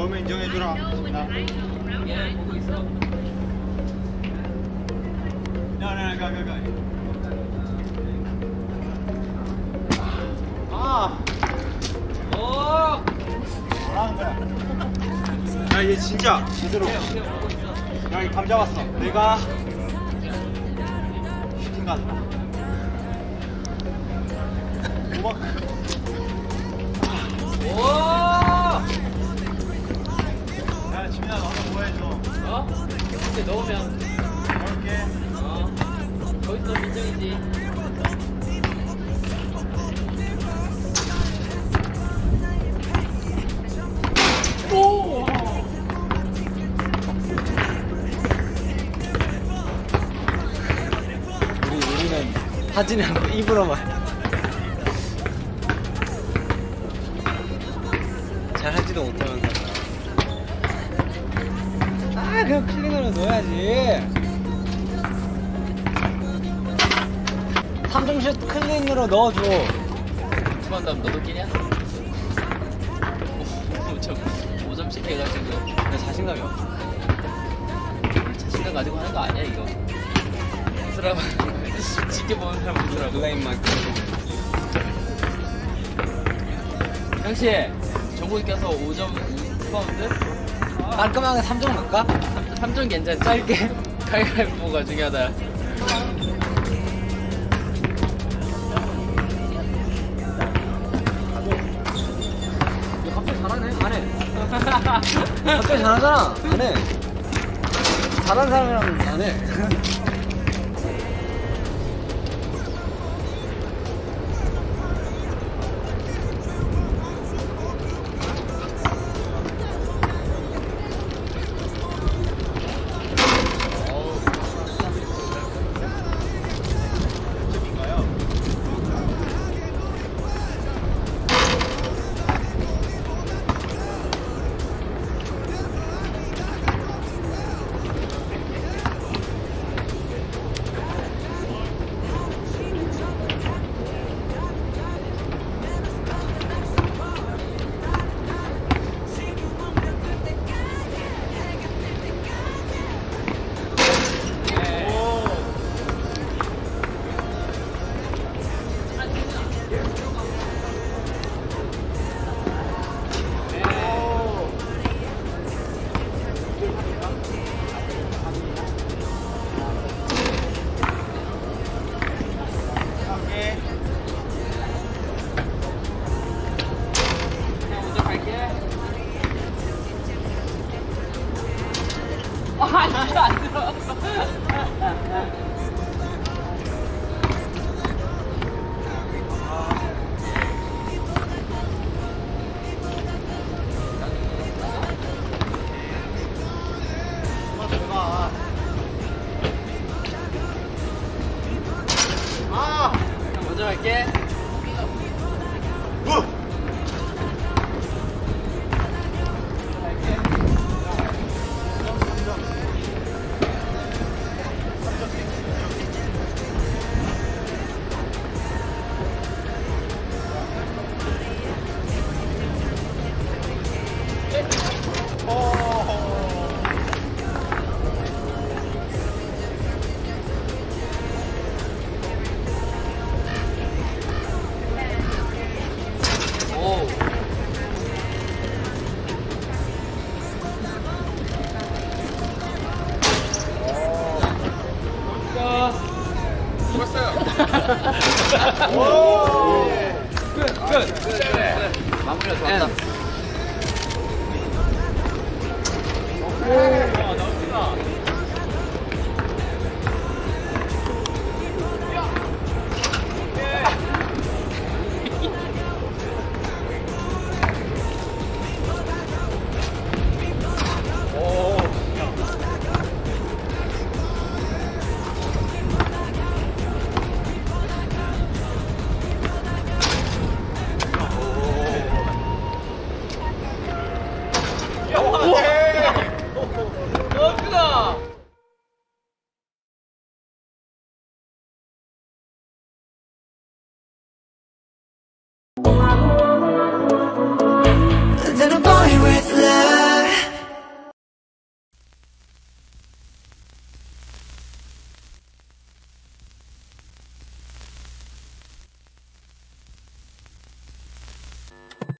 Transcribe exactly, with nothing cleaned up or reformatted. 너무 인정해주라. 예, 보고 있어. 나나 가, 가, 가. 아, 오, 뭐라는 거야? 야, 얘 진짜 제대로. 야, 이 감 잡았어. 내가 슈팅 간다. 도박. 오! 야, 지민아, 너도 뭐 해줘? 어? 이렇게 넣으면. 넣을게. 어. 거기서 민정이지. 오! 우리, 우리는 하진이 않고 입으로만. 잘하지도 못하면서 아 그냥 클린으로 넣어야지. 삼 점 슛 클린으로 넣어줘. 투만 다음 너도 끼냐? 오 점씩 해가지고 나 자신감이 없어. 자신감 가지고 하는 거 아니야 이거. 이 사람 지켜보는 사람 보더라고. 누가 임마 형씨 정국이 껴서 오 점 오 파운드? 깔끔하게 삼 점 갈까? 삼 점 괜찮아. 짧게 가위바위보가 중요하다. 갑자기 잘하네? 안해. 갑자기 잘하잖아. 안해. 잘하는 사람이랑 안해. 끝! 끝! 마무리가 좋았다.